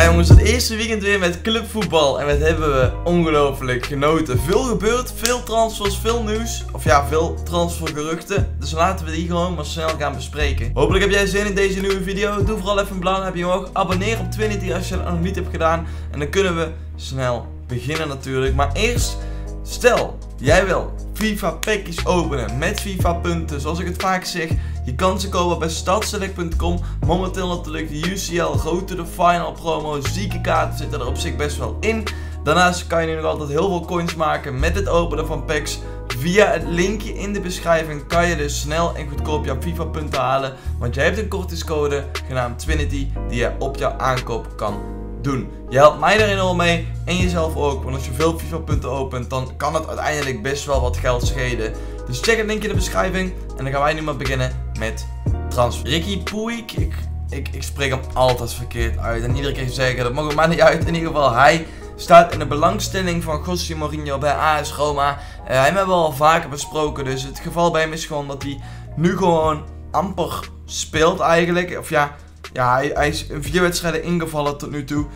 Ja jongens, het eerste weekend weer met clubvoetbal. En wat hebben we ongelooflijk genoten. Veel gebeurd, veel transfers, veel nieuws. Of ja, veel transfergeruchten. Dus laten we die gewoon maar snel gaan bespreken. Hopelijk heb jij zin in deze nieuwe video. Doe vooral even een duimpje omhoog. Abonneer op Twinity als je dat nog niet hebt gedaan. En dan kunnen we snel beginnen natuurlijk. Maar eerst, stel jij wil FIFA packjes openen met FIFA punten. Zoals ik het vaak zeg, je kan ze kopen bij startselect.com. Momenteel natuurlijk de UCL, Road to the Final promo. Zieke kaarten zitten er op zich best wel in. Daarnaast kan je nu nog altijd heel veel coins maken met het openen van packs. Via het linkje in de beschrijving kan je dus snel en goedkoop jouw FIFA punten halen. Want jij hebt een kortingscode genaamd Twinity die je op jouw aankoop kan doen. Je helpt mij daarin al mee en jezelf ook. Want als je veel FIFA punten opent, dan kan het uiteindelijk best wel wat geld schelen. Dus check het linkje in de beschrijving. En dan gaan wij nu maar beginnen met transfer. Ricky Poeik. Ik spreek hem altijd verkeerd uit. En iedere keer zeggen, dat mag maar niet uit. In ieder geval, hij staat in de belangstelling van José Mourinho bij AS Roma. Hij hebben we al vaker besproken. Dus het geval bij hem is gewoon dat hij nu gewoon amper speelt eigenlijk. Of ja... Ja, hij is in 4 wedstrijden ingevallen tot nu toe.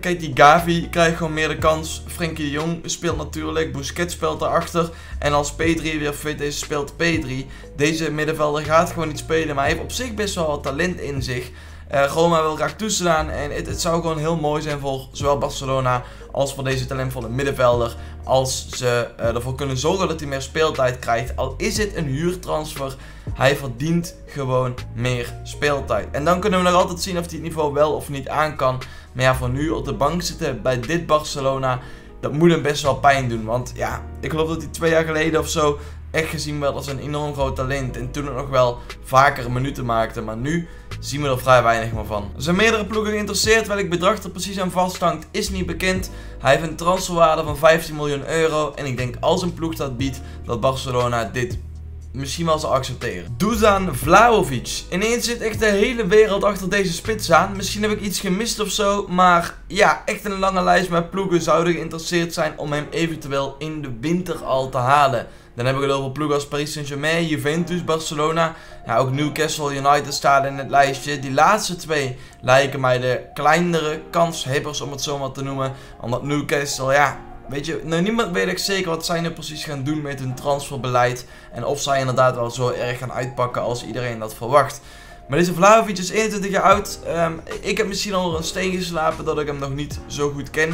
Kijk, die Gavi krijgt gewoon meer de kans. Frenkie de Jong speelt natuurlijk. Busquets speelt daarachter. En als P3 weer fit is, speelt P3. Deze middenvelder gaat gewoon niet spelen. Maar hij heeft op zich best wel wat talent in zich. Roma wil graag toeslaan. En het zou gewoon heel mooi zijn voor zowel Barcelona als voor deze talentvolle middenvelder. Als ze ervoor kunnen zorgen dat hij meer speeltijd krijgt. Al is het een huurtransfer. Hij verdient gewoon meer speeltijd. En dan kunnen we nog altijd zien of hij het niveau wel of niet aan kan. Maar ja, voor nu op de bank zitten bij dit Barcelona, dat moet hem best wel pijn doen. Want ja, ik geloof dat hij 2 jaar geleden of zo echt gezien werd als een enorm groot talent. En toen het nog wel vaker minuten maakte. Maar nu zien we er vrij weinig meer van. Er zijn meerdere ploegen geïnteresseerd. Welk bedrag er precies aan vasthangt is niet bekend. Hij heeft een transferwaarde van 15 miljoen euro. En ik denk als een ploeg dat biedt, dat Barcelona dit misschien wel zal accepteren. Dusan Vlahovic. Ineens zit echt de hele wereld achter deze spits aan. Misschien heb ik iets gemist of zo. Maar ja, echt een lange lijst met ploegen zouden geïnteresseerd zijn om hem eventueel in de winter al te halen. Dan hebben we het over ploegen als Paris Saint-Germain, Juventus, Barcelona. Ja, ook Newcastle United staat in het lijstje. Die laatste 2 lijken mij de kleinere kanshebbers om het zo maar te noemen. Omdat Newcastle, ja... Weet je, nou, niemand weet echt zeker wat zij nu precies gaan doen met hun transferbeleid. En of zij inderdaad wel zo erg gaan uitpakken als iedereen dat verwacht. Maar deze Vlahovic is 21 jaar oud. Ik heb misschien al een steen geslapen dat ik hem nog niet zo goed ken.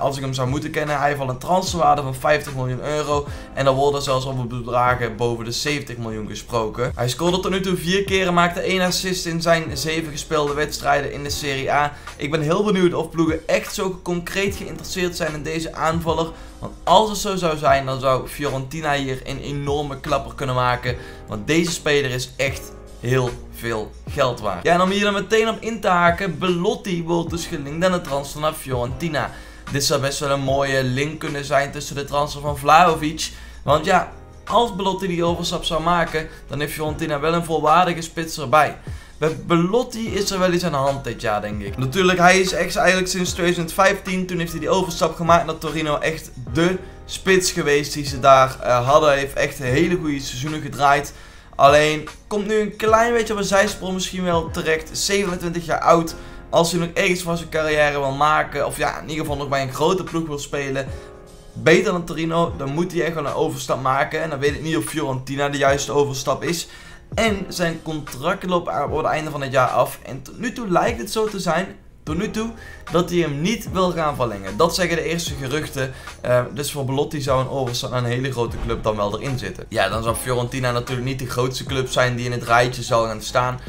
Als ik hem zou moeten kennen. Hij heeft al een transferwaarde van 50 miljoen euro. En dan worden zelfs over bedragen boven de 70 miljoen gesproken. Hij scoorde tot nu toe 4 keer en maakte 1 assist in zijn 7 gespeelde wedstrijden in de Serie A. Ik ben heel benieuwd of ploegen echt zo concreet geïnteresseerd zijn in deze aanvaller. Want als het zo zou zijn, dan zou Fiorentina hier een enorme klapper kunnen maken. Want deze speler is echt heel veel geld waard. Ja, en om hier dan meteen op in te haken. Belotti wordt dus gelinkt aan de transfer naar Fiorentina. Dit zou best wel een mooie link kunnen zijn tussen de transfer van Vlahovic. Want ja, als Belotti die overstap zou maken, dan heeft Fiorentina wel een volwaardige spits erbij. Bij Belotti is er wel iets aan de hand dit jaar, denk ik. Natuurlijk, hij is echt eigenlijk sinds 2015, toen heeft hij die overstap gemaakt naar Torino, echt de spits geweest die ze daar hadden. Hij heeft echt hele goede seizoenen gedraaid. Alleen, komt nu een klein beetje op een zijsprong misschien wel terecht. 27 jaar oud. Als hij nog ergens van zijn carrière wil maken, of ja, in ieder geval nog bij een grote ploeg wil spelen, beter dan Torino, dan moet hij echt wel een overstap maken. En dan weet ik niet of Fiorentina de juiste overstap is. En zijn contract loopt aan het einde van het jaar af. En tot nu toe lijkt het zo te zijn, tot nu toe, dat hij hem niet wil gaan verlengen. Dat zeggen de eerste geruchten. Dus voor Belotti zou een overstap naar een hele grote club dan wel erin zitten. Ja, dan zou Fiorentina natuurlijk niet de grootste club zijn die in het rijtje zou gaan staan.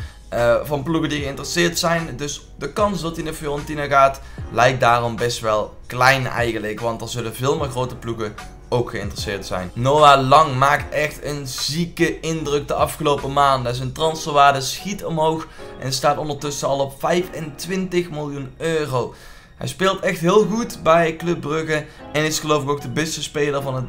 Van ploegen die geïnteresseerd zijn. Dus de kans dat hij naar Fiorentina gaat lijkt daarom best wel klein eigenlijk. Want er zullen veel meer grote ploegen ook geïnteresseerd zijn. Noa Lang maakt echt een zieke indruk de afgelopen maanden. Zijn transferwaarde schiet omhoog en staat ondertussen al op 25 miljoen euro. Hij speelt echt heel goed bij Club Brugge. En is geloof ik ook de beste speler van, de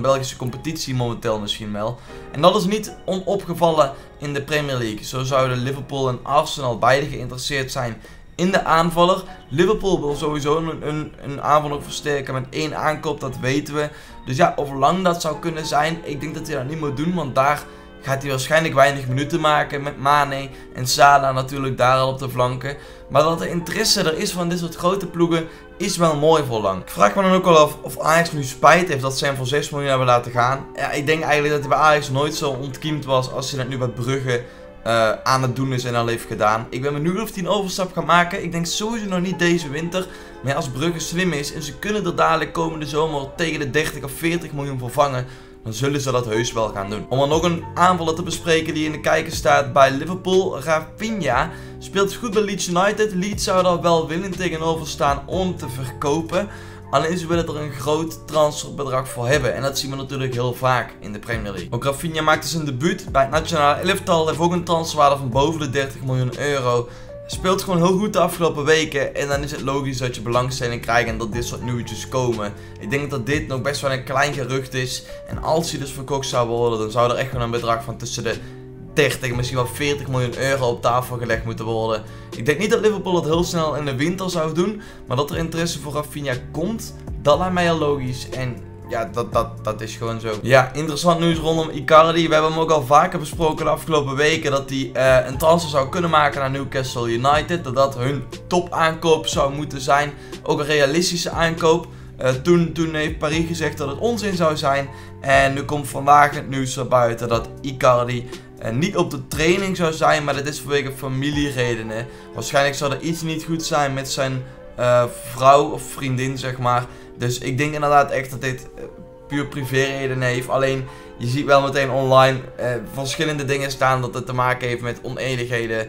Belgische competitie momenteel misschien wel. En dat is niet onopgevallen in de Premier League. Zo zouden Liverpool en Arsenal beide geïnteresseerd zijn in de aanvaller. Liverpool wil sowieso een aanvaller versterken met 1 aankoop, dat weten we. Dus ja, of Lang dat zou kunnen zijn, ik denk dat hij dat niet moet doen. Want daar gaat hij waarschijnlijk weinig minuten maken met Mane en Salah natuurlijk daar al op de flanken. Maar dat de interesse er is van dit soort grote ploegen is wel mooi voor Lang. Ik vraag me dan ook al af of Ajax nu spijt heeft dat ze hem voor 6 miljoen hebben laten gaan. Ja, ik denk eigenlijk dat hij bij Ajax nooit zo ontkiemd was als hij dat nu bij Brugge aan het doen is en al heeft gedaan. Ik ben benieuwd of hij een overstap gaat maken. Ik denk sowieso nog niet deze winter. Maar ja, als Brugge slim is en ze kunnen er dadelijk komende zomer tegen de 30 of 40 miljoen vervangen, dan zullen ze dat heus wel gaan doen. Om dan nog een aanvaller te bespreken die in de kijker staat bij Liverpool. Rafinha speelt goed bij Leeds United. Leeds zou daar wel willen tegenover staan om te verkopen. Alleen ze willen er een groot transferbedrag voor hebben. En dat zien we natuurlijk heel vaak in de Premier League. Ook Rafinha maakte zijn debuut bij het nationale elftal. Heeft ook een transferwaarde van boven de 30 miljoen euro. Speelt gewoon heel goed de afgelopen weken. En dan is het logisch dat je belangstelling krijgt en dat dit soort nieuwtjes komen. Ik denk dat dit nog best wel een klein gerucht is. En als hij dus verkocht zou worden, dan zou er echt wel een bedrag van tussen de 30, misschien wel 40 miljoen euro op tafel gelegd moeten worden. Ik denk niet dat Liverpool dat heel snel in de winter zou doen. Maar dat er interesse voor Rafinha komt, dat lijkt mij heel logisch. En ja, dat is gewoon zo. Ja, interessant nieuws rondom Icardi. We hebben hem ook al vaker besproken de afgelopen weken. Dat hij een transfer zou kunnen maken naar Newcastle United. Dat dat hun topaankoop zou moeten zijn. Ook een realistische aankoop. Toen heeft Paris gezegd dat het onzin zou zijn. En nu komt vandaag het nieuws naar buiten dat Icardi niet op de training zou zijn. Maar dat is vanwege familieredenen. Waarschijnlijk zal er iets niet goed zijn met zijn vrouw of vriendin, zeg maar. Dus ik denk inderdaad echt dat dit puur privé-redenen heeft. Alleen, je ziet wel meteen online verschillende dingen staan dat het te maken heeft met onenigheden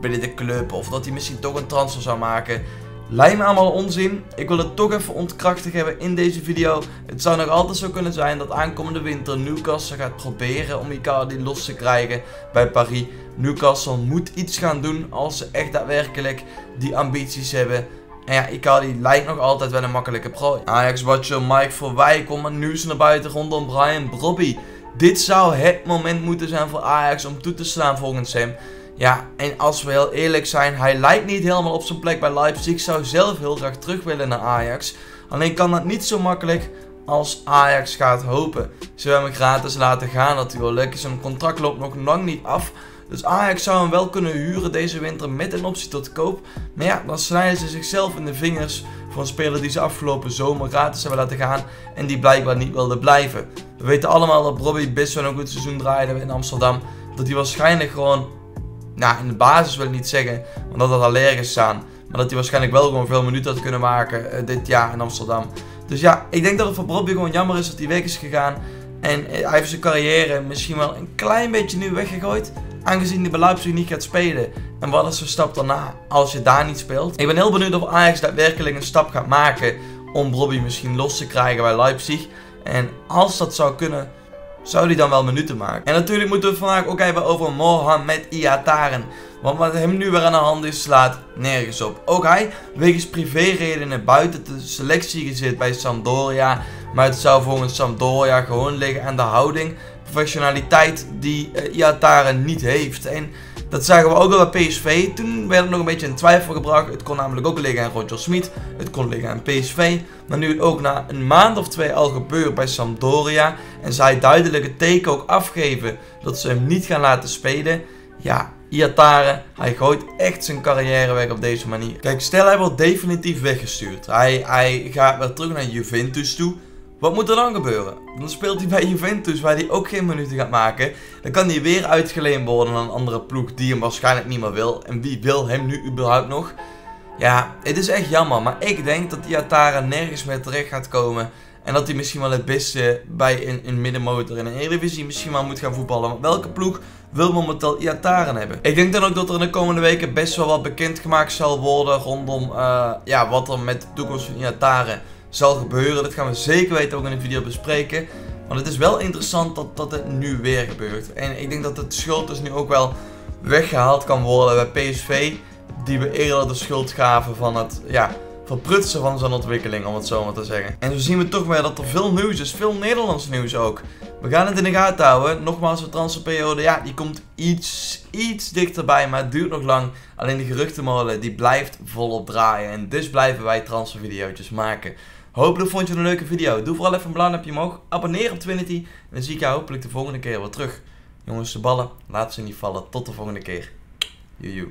binnen de club. Of dat hij misschien toch een transfer zou maken. Lijkt me allemaal onzin. Ik wil het toch even ontkrachtig hebben in deze video. Het zou nog altijd zo kunnen zijn dat aankomende winter Newcastle gaat proberen om Icardi los te krijgen bij Paris. Newcastle moet iets gaan doen als ze echt daadwerkelijk die ambities hebben. En ja, Icardi lijkt nog altijd wel een makkelijke prooi. Ajax-watcher Mike Verwij komt met nieuws naar buiten rondom Brian Brobbey. Dit zou het moment moeten zijn voor Ajax om toe te slaan volgens hem. Ja, en als we heel eerlijk zijn, hij lijkt niet helemaal op zijn plek bij Leipzig. Ik zou zelf heel graag terug willen naar Ajax. Alleen kan dat niet zo makkelijk als Ajax gaat hopen. Ze hebben hem gratis laten gaan natuurlijk. Zijn contract loopt nog lang niet af. Dus Ajax zou hem wel kunnen huren deze winter met een optie tot koop. Maar ja, dan snijden ze zichzelf in de vingers voor een speler die ze afgelopen zomer gratis hebben laten gaan. En die blijkbaar niet wilde blijven. We weten allemaal dat Brobbey best wel een goed seizoen draaide in Amsterdam. Dat hij waarschijnlijk gewoon, nou in de basis wil ik niet zeggen, want dat had al ergens staan. Maar dat hij waarschijnlijk wel gewoon veel minuten had kunnen maken dit jaar in Amsterdam. Dus ja, ik denk dat het voor Brobbey gewoon jammer is dat hij weg is gegaan. En hij heeft zijn carrière misschien wel een klein beetje nu weggegooid. Aangezien hij bij Leipzig niet gaat spelen. En wat is de stap daarna als je daar niet speelt? Ik ben heel benieuwd of Ajax daadwerkelijk een stap gaat maken om Brobbey misschien los te krijgen bij Leipzig. En als dat zou kunnen, zou hij dan wel minuten maken. En natuurlijk moeten we het vandaag ook hebben over Mohammed Ihattaren. Want wat hem nu weer aan de hand is, slaat nergens op. Ook hij, wegens privéredenen buiten de selectie gezet bij Sampdoria. Maar het zou volgens Sampdoria gewoon liggen aan de houding, professionaliteit die Ihattaren niet heeft. En dat zagen we ook al bij PSV. Toen werd het nog een beetje in twijfel gebracht. Het kon namelijk ook liggen aan Roger Smit. Het kon liggen aan PSV. Maar nu het ook na een maand of twee al gebeurt bij Sampdoria. En zij duidelijk het teken ook afgeven dat ze hem niet gaan laten spelen. Ja, Ihattaren, hij gooit echt zijn carrière weg op deze manier. Kijk, stel hij wordt definitief weggestuurd. Hij gaat weer terug naar Juventus toe. Wat moet er dan gebeuren? Dan speelt hij bij Juventus, waar hij ook geen minuten gaat maken. Dan kan hij weer uitgeleend worden aan een andere ploeg die hem waarschijnlijk niet meer wil. En wie wil hem nu überhaupt nog? Ja, het is echt jammer. Maar ik denk dat Ihattaren nergens meer terecht gaat komen. En dat hij misschien wel het beste bij een middenmotor in een Eredivisie misschien wel moet gaan voetballen. Want welke ploeg wil momenteel Ihattaren hebben? Ik denk dan ook dat er in de komende weken best wel wat bekendgemaakt zal worden rondom wat er met de toekomst van Ihattaren zal gebeuren. Dat gaan we zeker weten ook in de video bespreken. Want het is wel interessant dat het nu weer gebeurt. En ik denk dat het schuld dus nu ook wel weggehaald kan worden bij PSV. Die we eerder de schuld gaven van het verprutsen van zo'n ontwikkeling, om het zo maar te zeggen. En zo zien we toch weer dat er veel nieuws is. Veel Nederlands nieuws ook. We gaan het in de gaten houden. Nogmaals, de transferperiode, ja, die komt iets dichterbij, maar het duurt nog lang. Alleen de geruchtenmolen, die blijft volop draaien. En dus blijven wij transfervideo's maken. Hopelijk vond je het een leuke video. Doe vooral even een blauw duimpje omhoog. Abonneer op Twinity. En dan zie ik jou hopelijk de volgende keer weer terug. Jongens, de ballen, laat ze niet vallen. Tot de volgende keer. Joejoe.